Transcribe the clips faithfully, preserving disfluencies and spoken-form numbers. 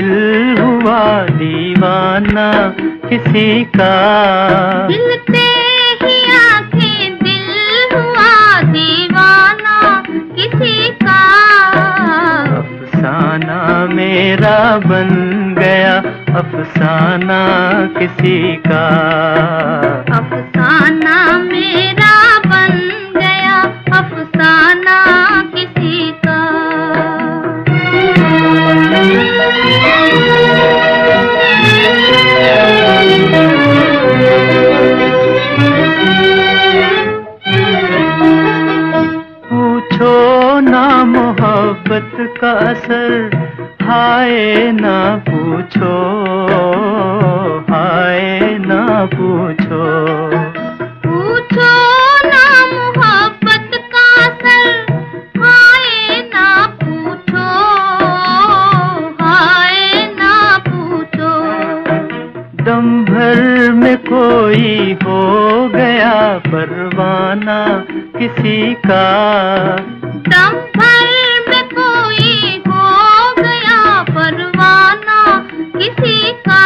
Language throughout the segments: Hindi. दिल हुआ दीवाना किसी का, मिलते ही आंखें दिल हुआ दीवाना किसी का। अफसाना मेरा बन गया अफसाना किसी का, अफसाना मेरा बन गया अफसाना किसी का। पूछो ना मोहब्बत का असर हाय ना पूछो, हाय ना पूछो। पूछो ना मोहब्बत का असर हाय ना पूछो, हाय ना पूछो। दम भर में कोई हो गया परवाना किसी का, दम भर में कोई हो गया परवाना किसी का।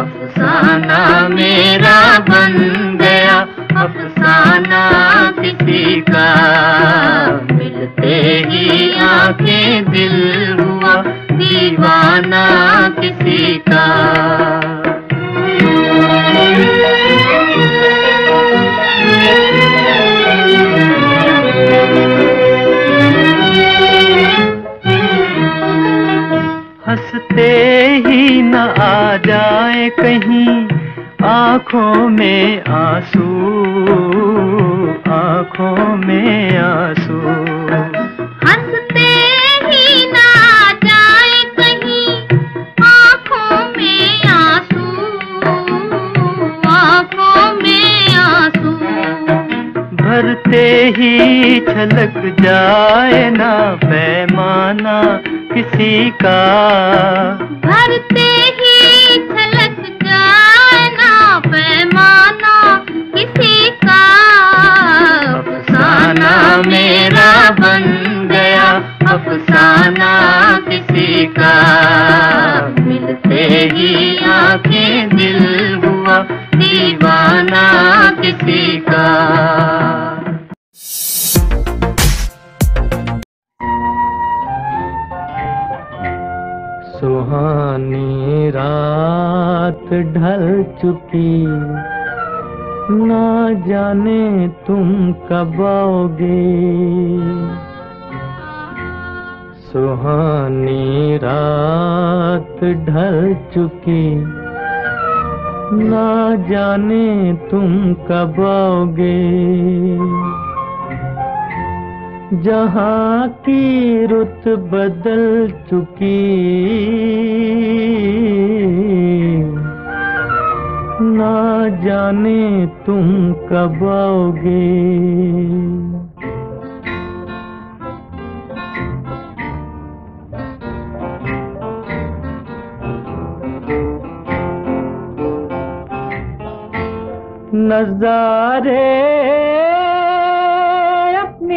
अफसाना मेरा बन गया अफसाना किसी का, मिलते ही आंखें दिल हुआ दीवाना किसी का। हंसते ही न आ जाए कहीं आँखों में आंसू, आँखों में आंसू। हंसते ही न आ जाए कहीं आँखों में आंसू, आँखों में आंसू। भरते ही छलक जाए ना पैमाना किसी का, भरते ही छलक जाना पैमाना किसी का। अफसाना मेरा बन गया अफसाना किसी का, मिलते ही आंखें दिल हुआ दीवाना किसी का। सुहानी रात ढल चुकी ना जाने तुम कब आओगे, सुहानी रात ढल चुकी ना जाने तुम कब आओगे। जहाँ की रुत बदल चुकी ना जाने तुम कब आओगे। नजारे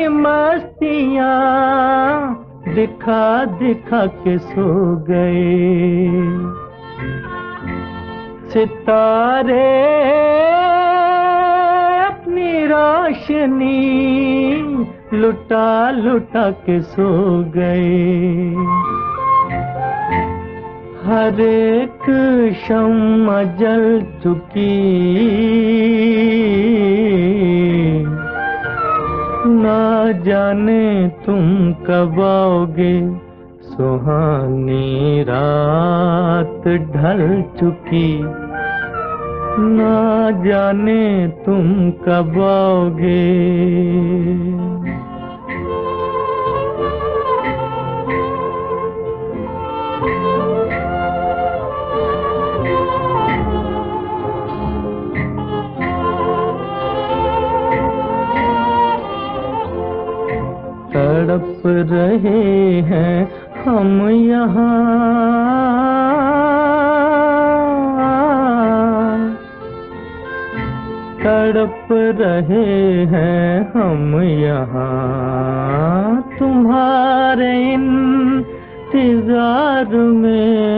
मस्तियाँ दिखा दिखा के सो गए, सितारे अपनी रोशनी लुटा लुटा के सो गए। हर एक शम्मा जल चुकी ना जाने तुम कब आओगे। सुहानी रात ढल चुकी ना जाने तुम कब आओगे। तड़प रहे हैं हम यहाँ, तड़प रहे हैं हम यहाँ तुम्हारे इन इंतजार में,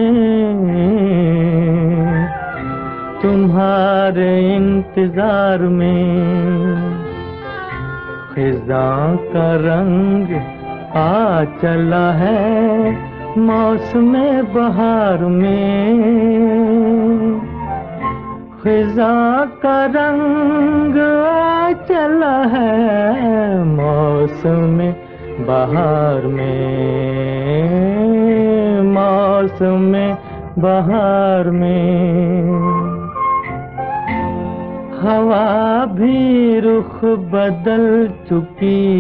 तुम्हारे इंतजार में ख़िज़ां का रंग आ चला है, मौसमे बहार में ख़िज़ां का रंग आ चला है, मौसमे बहार में, मौसम बहार में। हवा भी रुख बदल चुकी,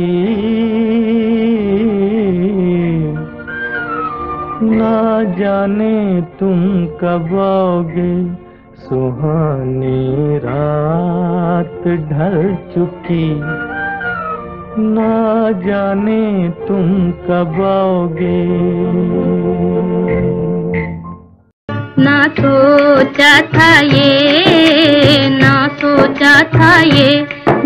ना जाने तुम कब आओगे, सुहानी रात ढल चुकी, ना जाने तुम कब आओगे। ना सोचा था ये, ना सोचा था ये,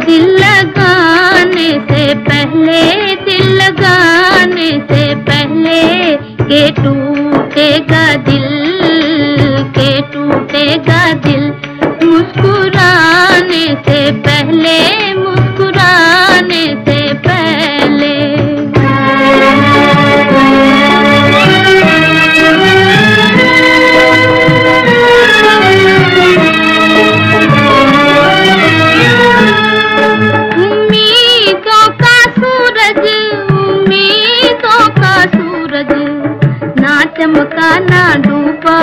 दिल लगाने से पहले, दिल लगाने से पहले के टूटेगा दिल, के टूटेगा दिल, मुस्कुराने से पहले, मुस्कुराने से पहले। उम्मीदों का सूरज, उम्मीदों का सूरज, ना चमका ना डूबा,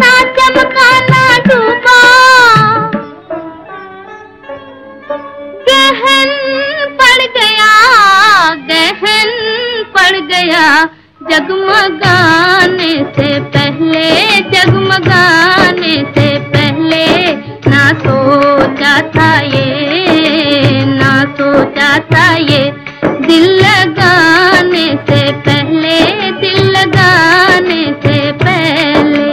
ना चमका ना डूबा, गहन पड़ गया, गहन पड़ गया, जगमगाने से पहले, जगमगाने से पहले। ना सोचा था ये, ना सोचा था ये, दिल लगाने से पहले, दिल लगाने से पहले।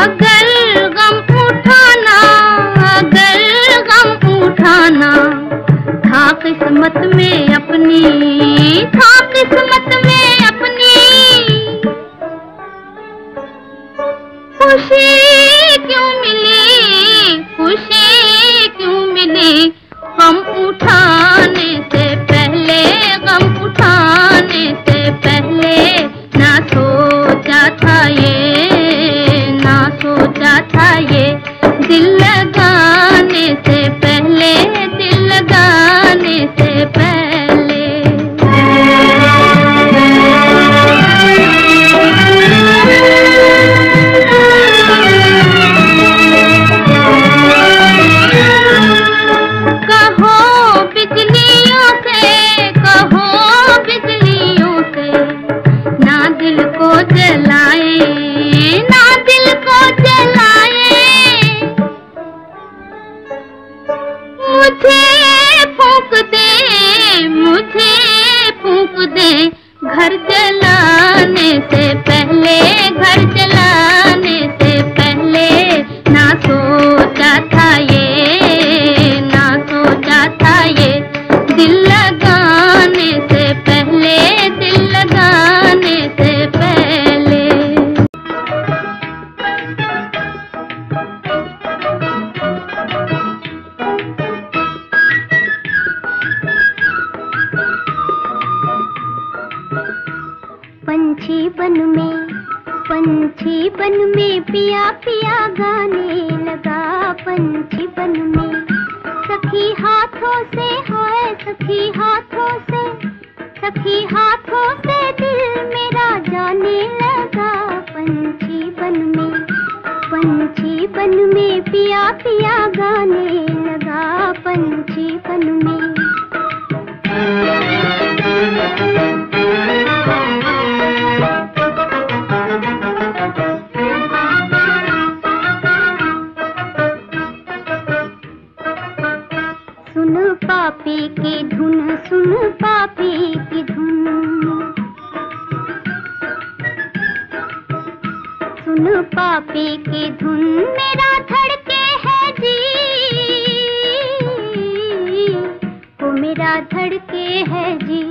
अगर गम उठाना, अगर गम उठाना था किस्मत में अपनी, था किस्मत में अपनी, खुशी क्यों मिली, खुशी क्यों मिली, गम उठाने से पहले, गम उठाने से पहले। ना सोचा था ये, ना सोचा था ये, दिल लगाने से पहले, दिल लगाने से पहले। कहो बिजलियों से, कहो बिजलियों से, ना दिल को जलाए, ना दिल को जलाए, मुझे फूंक दे, मुझे फूंक दे, घर जलाने से पहले, घर जलाने से पहले। ना सोचा था ये, ना सोचा था ये, दिल लगाने से पहले, दिल लगाने से पहले। पंछी बन में, पंछी बन में पिया पिया गाने लगा, पंछी बन में सखी हाथों से, हाय सखी हाथों से, सखी हाथों से दिल मेरा जाने लगा। पंछी बन में, पंछी बन में पिया पिया गाने लगा, पंछी बन में। पापी की धुन सुन, पापी की धुन सुन, धुन पापी की धुन मेरा धड़के है जी, वो मेरा धड़के है जी।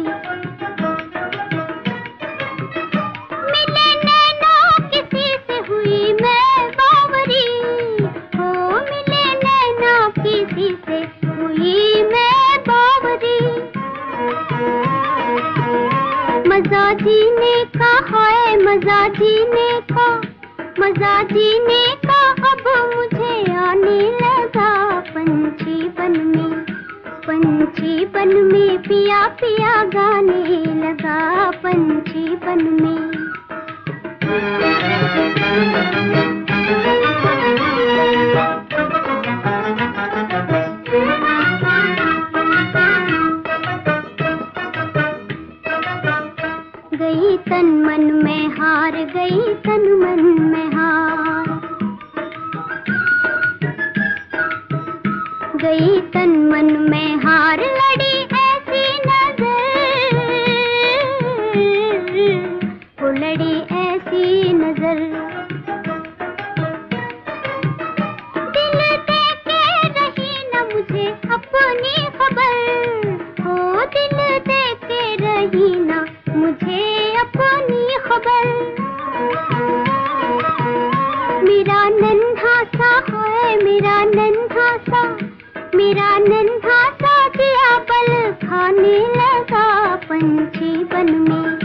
मिले नैना किसी से हुई मैं बावरी, हो मिले नैना किसी से हुई मैं बावरी। मजा जीने का है मजा जीने का, मजा जीने का अब मुझे आने लगा। पंछी बन में पंछी बन में पिया पिया गाने लगा, पंछी बन में। गई तन मन में हार, गई तन मन में हार, गई तन मन में हार। लड़ी ऐसी नजर, वो लड़ी ऐसी नजर। दिल दे के रही न मुझे अपनी खबर, हो दिल दे के रही न मुझे अपनी खबर। मेरा नन्हा सा है मेरा नन्हा सा, मेरा नन्हा सा दिया बल खाने लगा। पंछी बन में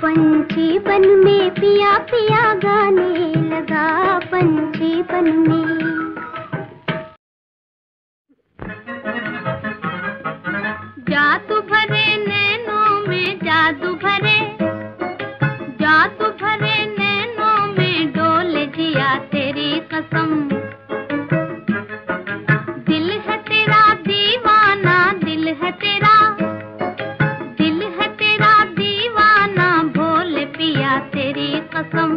पंछी बन में पिया पिया गाने लगा, पंछी बन में। जादू भरे नैनों में जादू भरे, जादू भरे नैनों में डोल जिया तेरी कसम। दिल है तेरा दीवाना, दिल है तेरा, दिल है तेरा दीवाना, भोले पिया तेरी कसम।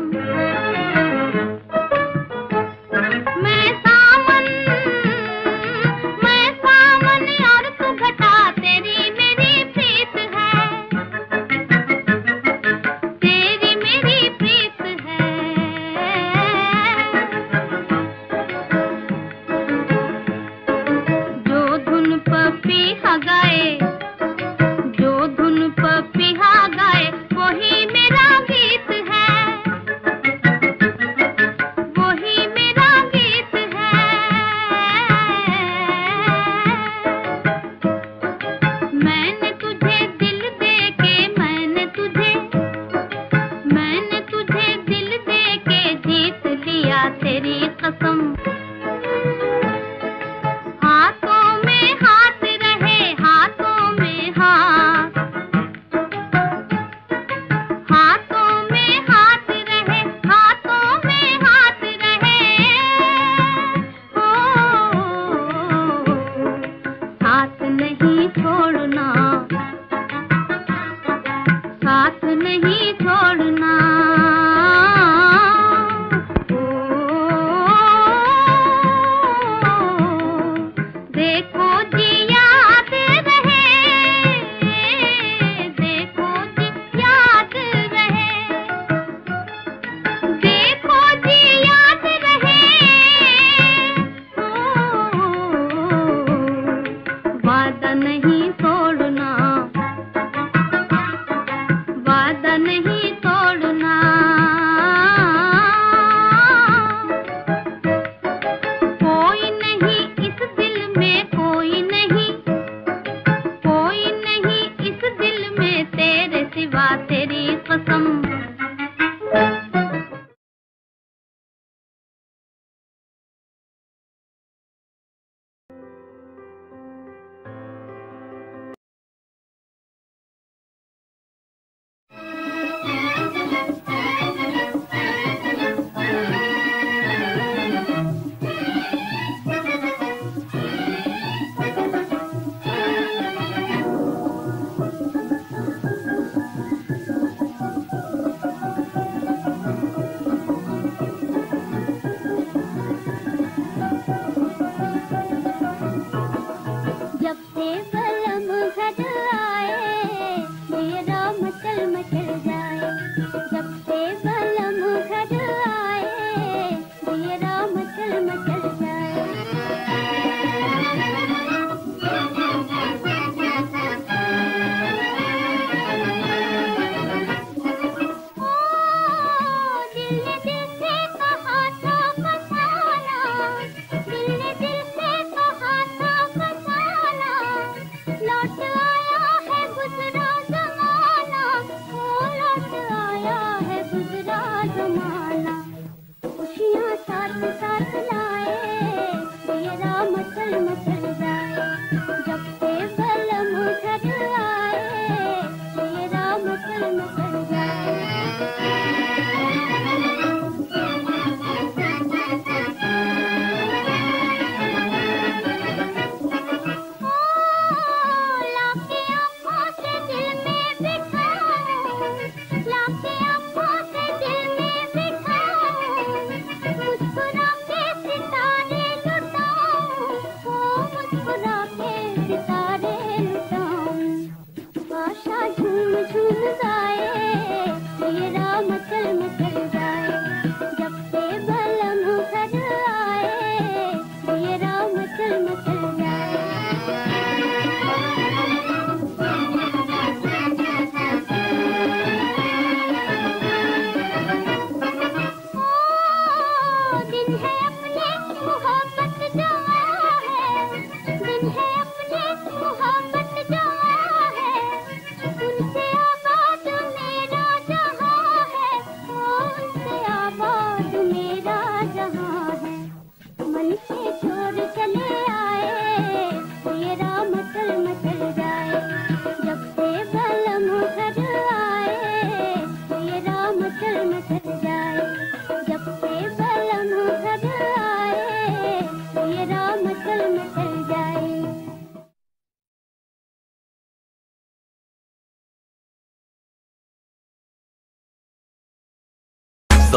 जब से बलम घर आए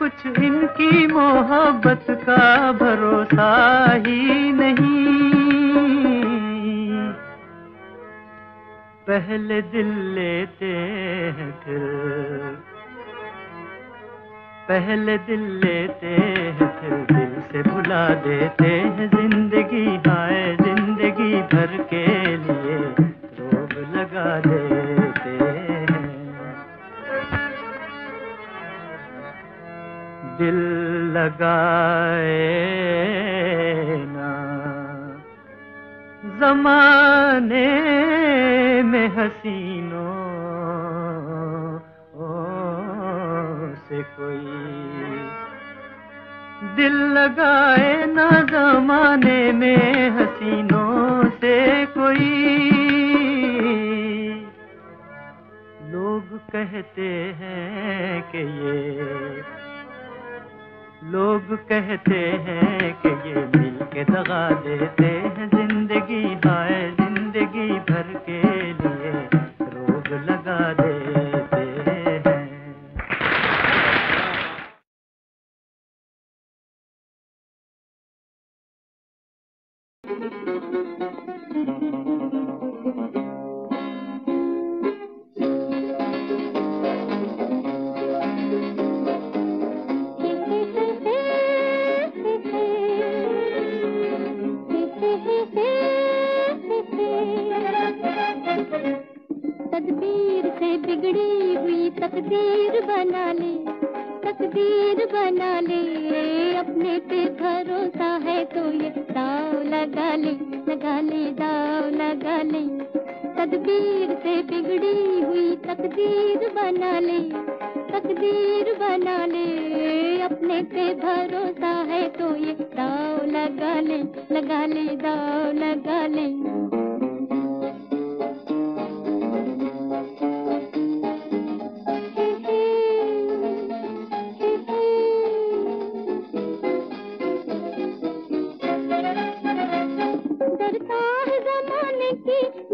कुछ इनकी मोहब्बत का भरोसा ही नहीं। पहले दिल लेते हैं फिर पहले दिल लेते हैं फिर दिल से भुला देते हैं जिंदगी। हाय जिंदगी भर के लिए रोब लगा देते हैं। दिल लगाए ना जमाने में हसीनों से कोई, दिल लगाए ना जमाने में हसीनों से कोई। लोग कहते हैं कि ये लोग कहते हैं कि ये दिल के दगा देते हैं जिंदगी। हाय जिंदगी भर के लिए रोग लगा देते हैं। तकदीर से बिगड़ी हुई तकदीर बना ले, तकदीर बना ले। अपने पे भरोसा है तो ये दाव लगा ले, लगा ले दाव लगा ले। तकदीर से बिगड़ी हुई तकदीर बना ले, तकदीर बना ले। अपने पे भरोसा है तो ये दाव लगा ले, लगा ले दाव लगा ले।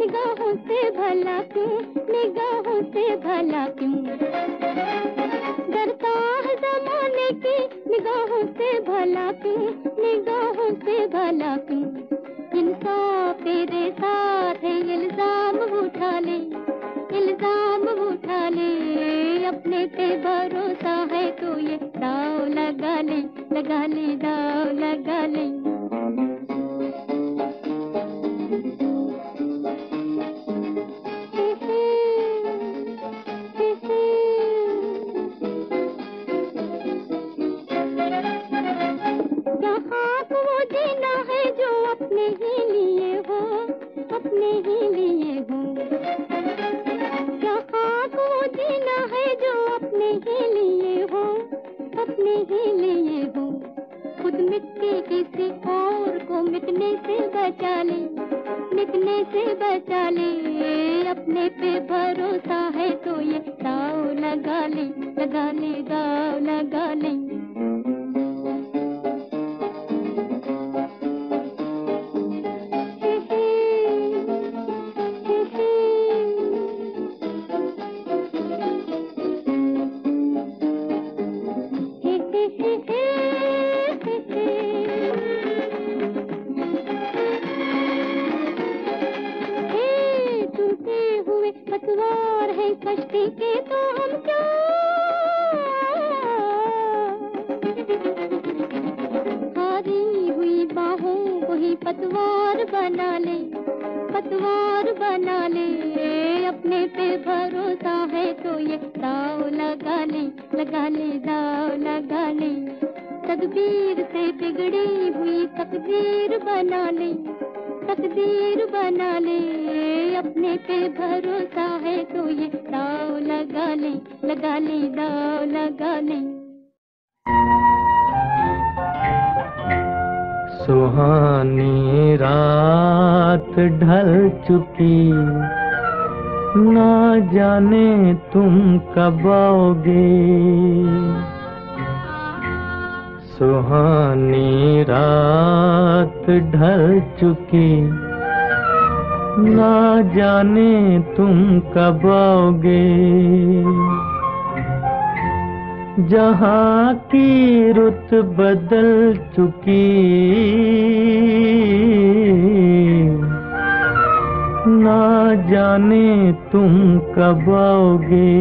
निगाहों से भला क्यों, निगाहों से भला क्यों। डरता है जमाने की निगाहों से भला क्यों, निगाहों से भला क्यों। इंसाफ तेरे साथ है इल्जाम उठा ले, इल्जाम उठा ले। अपने पे भरोसा है तो ये दाव लगा ले, लगा ले दाव लगा ले। कब आओगे सुहानी रात ढल चुकी, ना जाने तुम कब आओगे। जहाँ की रुत बदल चुकी, ना जाने तुम कब आओगे।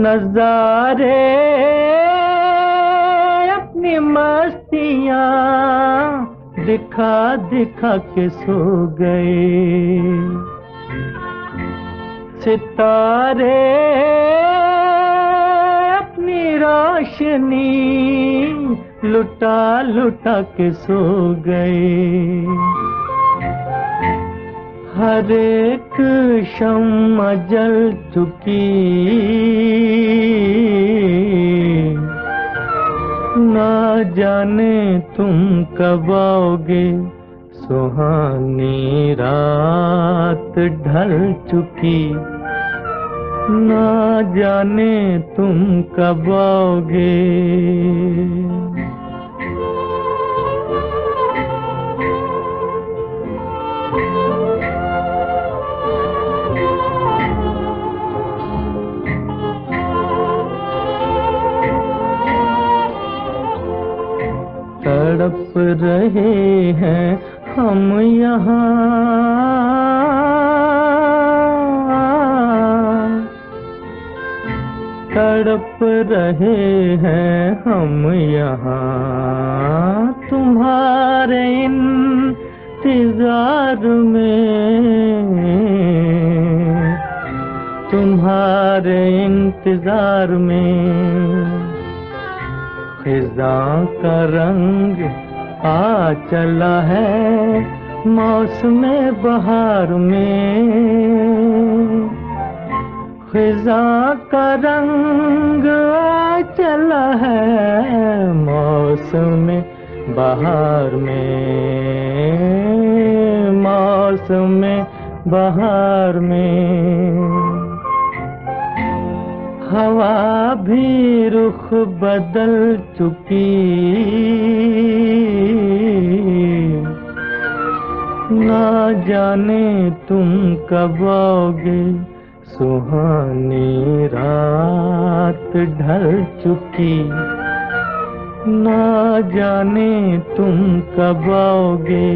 नजारे अपनी मस्तियाँ दिखा दिखा के सो गए, सितारे अपनी रोशनी लुटा लुटा के सो गए। हर एक शम्मा जल चुकी, ना जाने तुम कब आओगे। सुहानी रात ढल चुकी, ना जाने तुम कब आओगे। तड़प रहे हैं हम यहाँ, तड़प रहे हैं हम यहाँ तुम्हारे इंतजार में, तुम्हारे इंतजार में। ख़िज़ां का रंग आ चला है मौसमे बहार में, ख़िज़ां का रंग आ चला है मौसमे बहार में, मौसमे बहार में। हवा भी रुख बदल चुकी, ना जाने तुम कब आओगे। सुहानी रात ढल चुकी, ना जाने तुम कब आओगे।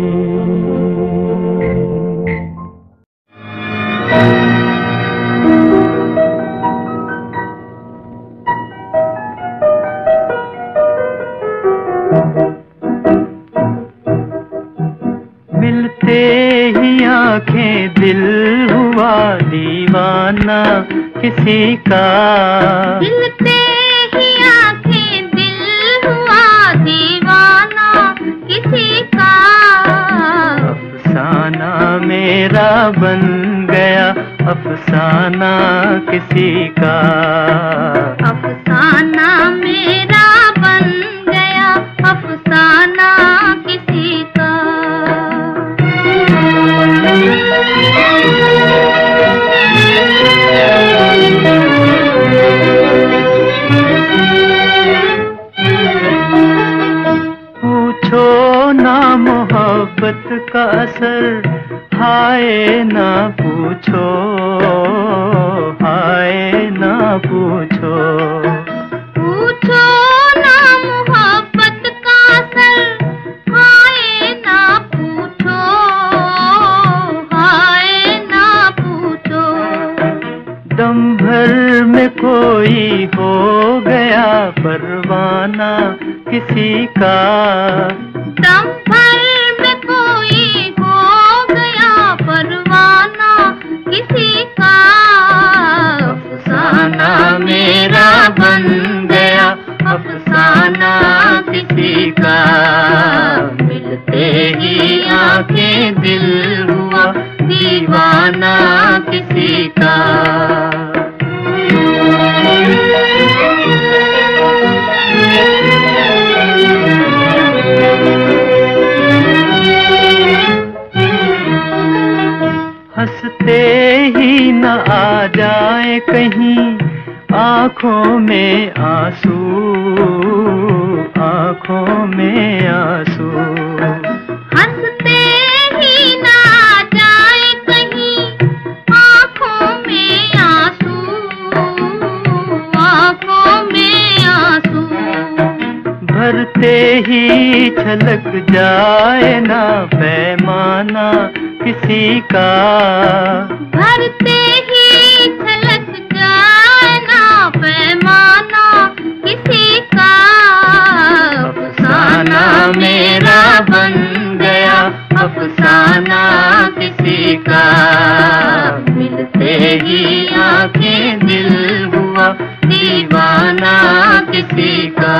दिल हुआ दीवाना किसी का, मिलते ही आंखें दिल हुआ दीवाना किसी का। अफसाना मेरा बन गया अफसाना किसी का, अफसाना मेरा बन गया अफसाना किसी का। पूछो ना मोहब्बत का असर, हाय ना पूछो, हाय ना पूछो। पूछो ना मोहब्बत का असर, हाय ना पूछो, हाय ना पूछो। दम भर में कोई हो गया परवाना किसी का, दम भर में कोई हो गया परवाना किसी का। अफसाना मेरा बन गया अफसाना किसी का, मिलते ही आंखें दिल हुआ दीवाना किसी का। हंसते ही न आ जाए कहीं आँखों में आंसू, आँखों में आंसू। हंसते ही ना जाए कहीं आँखों में आंसू, आँखों में आंसू। भरते ही छलक जाए ना पैमाना किसी का, भरते ही छलक जाए ना पैमाना किसी का। अफसाना मेरा बन गया, अफसाना किसी का। मिलते ही आंखें दिल हुआ दीवाना किसी का।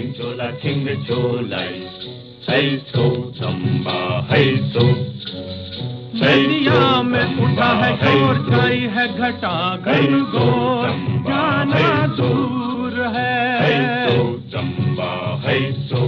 Ching chola ching chola, hey so chamba, hey so. दुनिया में उठा है शोर, छाई है घटाघन घोर, जाना दूर है तो चंबा है सो।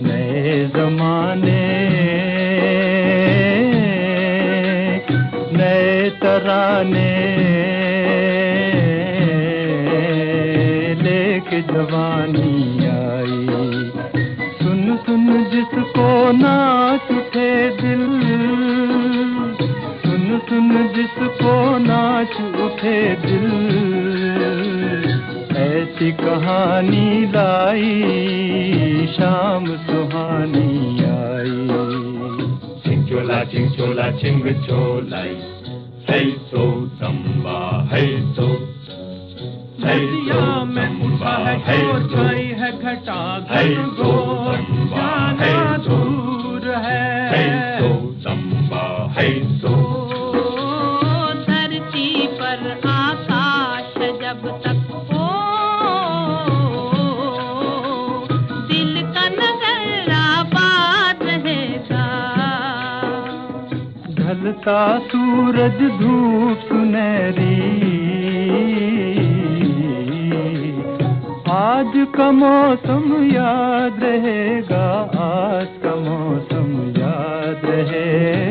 नए जमाने नए तराने लेके जवानी आई। सुन सुन जिसको नाच उठे दिल, सुन सुन जिसको नाच उठे दिल, ऐसी कहानी लाई शाम सुहानी आई। चिंग चोला चिंग चोला चिंग चोलाई, है तो चंबा है तो। नदिया में उठा है शोर, छाई है घटाघन घोर, जाना दूर है तो चंबा है तो। धरती पर आकाश जब तक ढलता सूरज धूप सुनहरी, आज का मौसम याद रहेगा, आज का मौसम याद रहेगा।